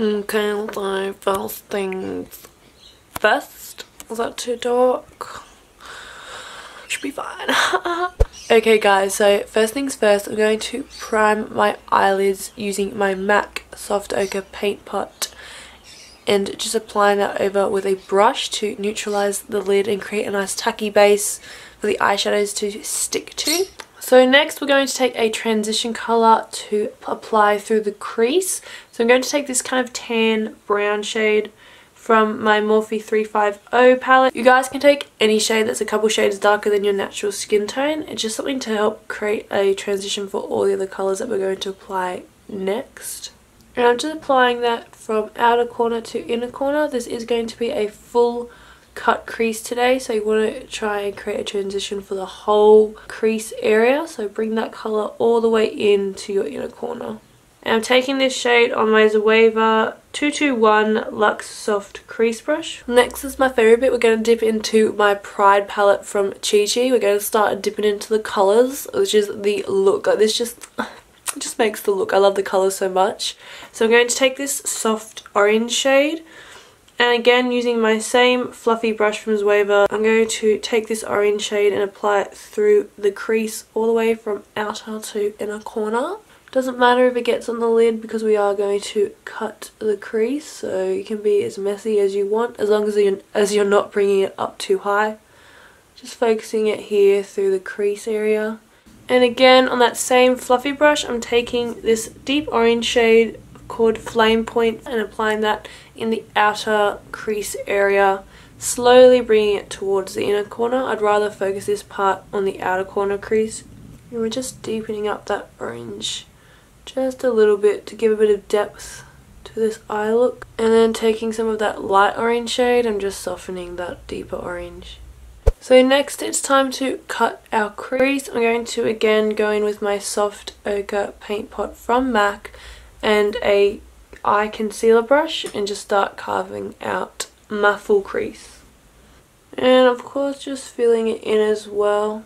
Okay, so first things first. Was that too dark? Should be fine. Okay guys, so first things first, I'm going to prime my eyelids using my MAC Soft Ochre Paint Pot and just applying that over with a brush to neutralise the lid and create a nice tacky base for the eyeshadows to stick to. So next we're going to take a transition colour to apply through the crease. So I'm going to take this kind of tan brown shade from my Morphe 350 palette. You guys can take any shade that's a couple shades darker than your natural skin tone. It's just something to help create a transition for all the other colours that we're going to apply next. And I'm just applying that from outer corner to inner corner. This is going to be a full cut crease today, so you want to try and create a transition for the whole crease area. So bring that colour all the way into your inner corner. And I'm taking this shade on my Zoeva 221 Luxe Soft Crease Brush. Next is my favourite bit. We're going to dip into my Pride palette from Chi Chi. We're going to start dipping into the colours, which is the look. Like this just makes the look. I love the colour so much. So I'm going to take this soft orange shade. And again, using my same fluffy brush from Zoeva, I'm going to take this orange shade and apply it through the crease all the way from outer to inner corner. Doesn't matter if it gets on the lid because we are going to cut the crease, so you can be as messy as you want as long as you're not bringing it up too high. Just focusing it here through the crease area. And again, on that same fluffy brush, I'm taking this deep orange shade called Flame Point and applying that in the outer crease area, slowly bringing it towards the inner corner. I'd rather focus this part on the outer corner crease. And we're just deepening up that orange just a little bit to give a bit of depth to this eye look. And then taking some of that light orange shade, I'm just softening that deeper orange. So next it's time to cut our crease. I'm going to again go in with my Soft Ochre Paint Pot from MAC and a eye concealer brush and just start carving out my full crease. And of course just filling it in as well.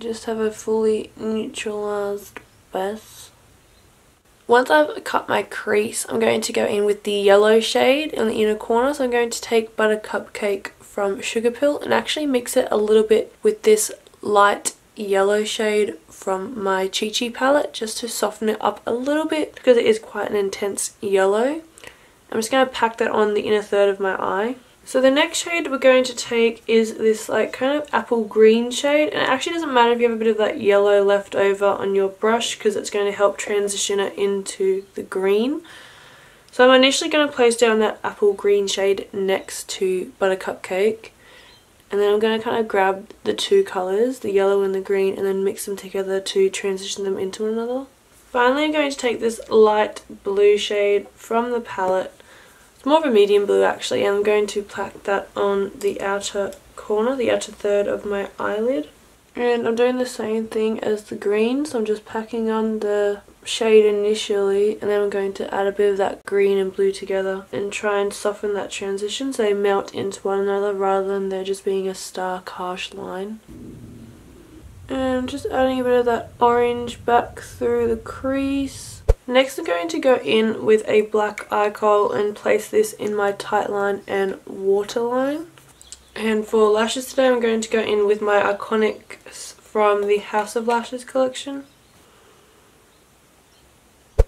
Just have a fully neutralised base. Once I've cut my crease, I'm going to go in with the yellow shade on the inner corner. So I'm going to take Buttercupcake from Sugar Pill and actually mix it a little bit with this light yellow shade from my Chi Chi palette just to soften it up a little bit because it is quite an intense yellow. I'm just going to pack that on the inner third of my eye. So the next shade we're going to take is this like kind of apple green shade, and it actually doesn't matter if you have a bit of that yellow left over on your brush because it's going to help transition it into the green. So I'm initially going to place down that apple green shade next to Buttercupcake. And then I'm going to kind of grab the two colours, the yellow and the green, and then mix them together to transition them into one another. Finally, I'm going to take this light blue shade from the palette. It's more of a medium blue actually, and I'm going to pack that on the outer corner, the outer third of my eyelid. And I'm doing the same thing as the green, so I'm just packing on the shade initially, and then I'm going to add a bit of that green and blue together and try and soften that transition so they melt into one another rather than there just being a stark harsh line. And just adding a bit of that orange back through the crease. Next I'm going to go in with a black eye coal and place this in my tight line and waterline. And for lashes today I'm going to go in with my Iconics from the House of Lashes collection.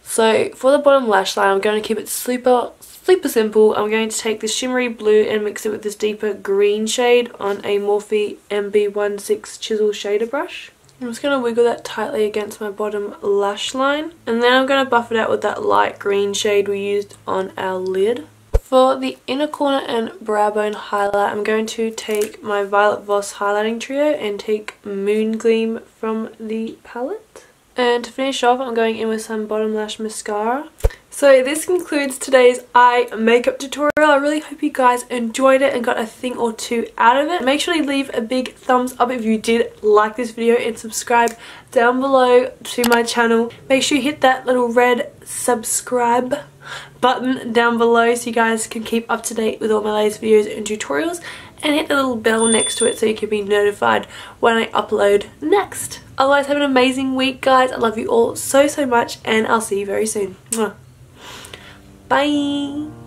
So for the bottom lash line I'm going to keep it super simple. I'm going to take this shimmery blue and mix it with this deeper green shade on a Morphe MB16 chisel shader brush. I'm just going to wiggle that tightly against my bottom lash line. And then I'm going to buff it out with that light green shade we used on our lid. For the inner corner and brow bone highlight, I'm going to take my Violet Voss highlighting trio and take Moon Gleam from the palette. And to finish off, I'm going in with some bottom lash mascara. So this concludes today's eye makeup tutorial. I really hope you guys enjoyed it and got a thing or two out of it. Make sure you leave a big thumbs up if you did like this video and subscribe down below to my channel. Make sure you hit that little red subscribe button down below so you guys can keep up to date with all my latest videos and tutorials, and hit the little bell next to it so you can be notified when I upload next. Otherwise, have an amazing week, guys. I love you all so much, and I'll see you very soon. Mwah. Bye.